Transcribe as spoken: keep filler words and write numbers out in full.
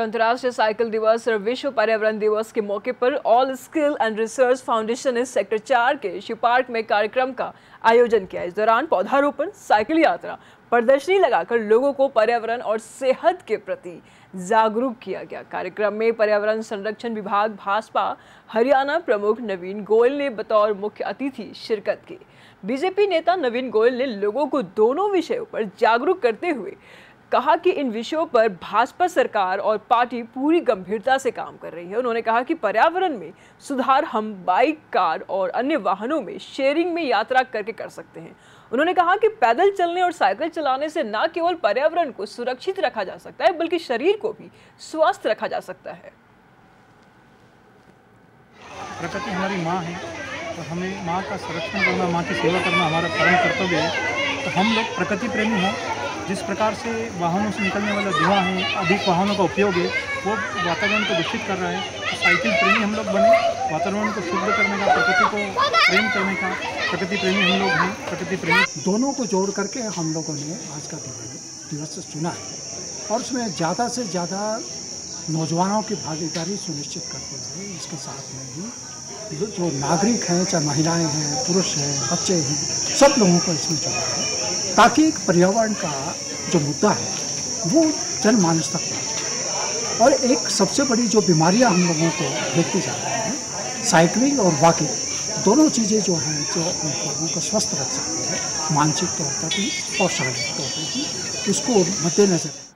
अंतर्राष्ट्रीय साइकिल दिवस और विश्व पर्यावरण दिवस के मौके पर all skill and research foundation ने सेक्टर चार के शिव पार्क में कार्यक्रम का आयोजन किया। इस दौरान पौधारोपण, साइकिल यात्रा, प्रदर्शनी लगाकर लोगों को पर्यावरण और सेहत के प्रति जागरूक किया गया। कार्यक्रम में पर्यावरण संरक्षण विभाग भाजपा हरियाणा प्रमुख नवीन गोयल ने बतौर मुख्य अतिथि शिरकत की। बीजेपी नेता नवीन गोयल ने लोगों को दोनों विषयों पर जागरूक करते हुए कहा कि इन विषयों पर भाजपा सरकार और पार्टी पूरी गंभीरता से काम कर रही है। उन्होंने कहा कि पर्यावरण में सुधार हम बाइक, कार और अन्य वाहनों में शेयरिंग में यात्रा करके कर सकते हैं। उन्होंने कहा कि पैदल चलने और साइकिल चलाने से न केवल पर्यावरण को सुरक्षित रखा जा सकता है बल्कि शरीर को भी स्वस्थ रखा जा सकता है। प्रकृति हमारी माँ है और हमें माँ का संरक्षण करना, माँ की सेवा करना हमारा परम कर्तव्य है। तो हम लोग प्रकृति प्रेमी हैं। जिस प्रकार से वाहनों से निकलने वाला धुआं है, अधिक वाहनों का उपयोग है, वो वातावरण को दूषित कर रहा है। तो साइकिल प्रेमी हम लोग बने, वातावरण को शुद्ध करने का, प्रकृति को प्रेम करने का, प्रकृति प्रेमी हम लोग हैं। प्रकृति प्रेमी दोनों को जोड़ करके हम लोगों ने आज का दिवस चुना है और उसमें ज़्यादा से ज़्यादा नौजवानों की भागीदारी सुनिश्चित करते हुए इसके साथ में भी जो नागरिक हैं, चाहे महिलाएँ हैं, पुरुष हैं, बच्चे हैं, सब लोगों को इसमें जोड़ा है ताकि एक पर्यावरण का जो मुद्दा है वो जनमानस तक पहुँचे। और एक सबसे बड़ी जो बीमारियां हम लोगों को देखती जा रही हैं, साइकिलिंग और वॉकिंग दोनों चीज़ें जो हैं जो हम लोगों को स्वस्थ रख सकती हैं, मानसिक तौर पर भी और शारीरिक तौर पर भी, उसको मद्देनजर